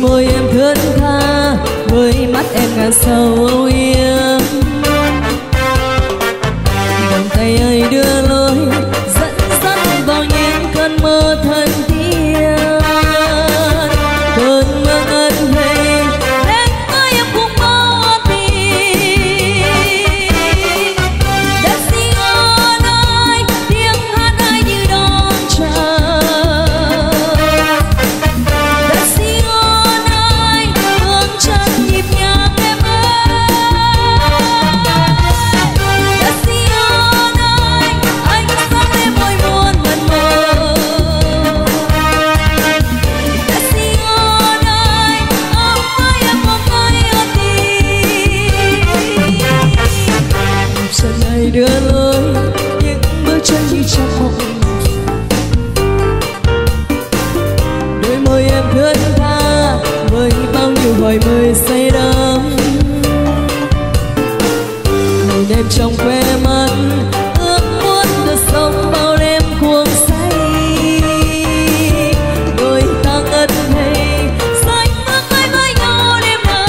môi em thướt tha, với mắt em ngàn sâu âu yếm. Vòng tay ấy đưa lối dẫn dắt vào những cơn mơ thân thiết. Cơn mơ ngân về đến với em cũng bỏ tình. Đất xinh ở nơi tiếng hát ai như đón chờ. Đất xinh ở nơi bước chân nhịp nhàng em ơi. Đất xinh ở nơi anh dắt em môi muôn mặn mờ. Đất xinh ở nơi ôm với em một tay ôm tình. Một chân này đưa lối những bước chân như trong mộng. Đôi môi em thướt tha với bao nhiêu hoài mây say đắm. Ngày đêm trong khoe mắt ước muốn được sống bao đêm cuồng say. Đôi ta ngất ngây say bước vai với nhau đêm nay.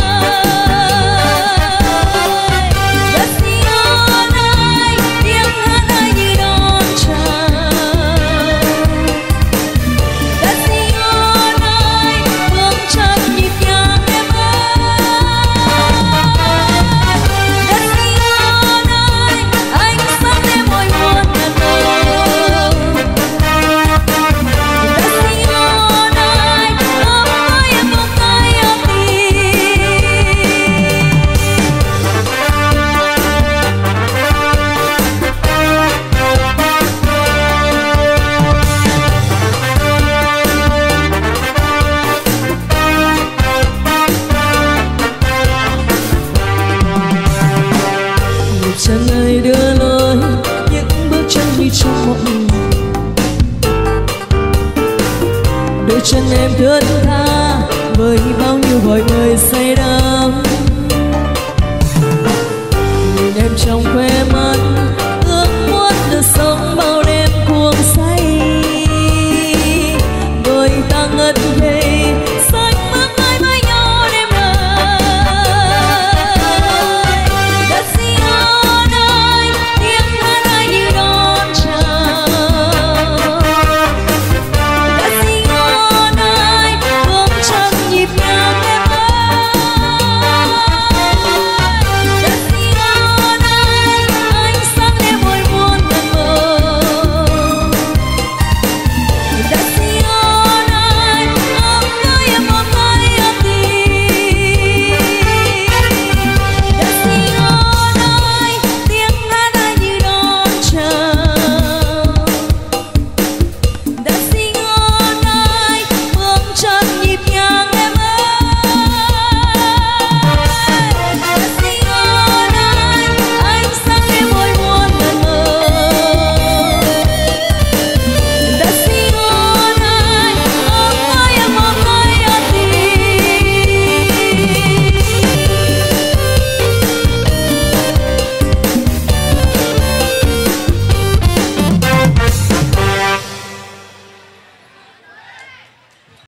Đất xinh ở nơi tiếng hát ai như đón chờ. Đất xinh ở nơi bước chân nhịp nhàng em ơi. Đất xinh ở nơi anh dắt em môi muôn ngàn màu. Đất xinh ở nơi ôm với em một tay ôm tình. Một chân ấy đưa lối những bước chân như trong mộng. Đôi chân em thướt tha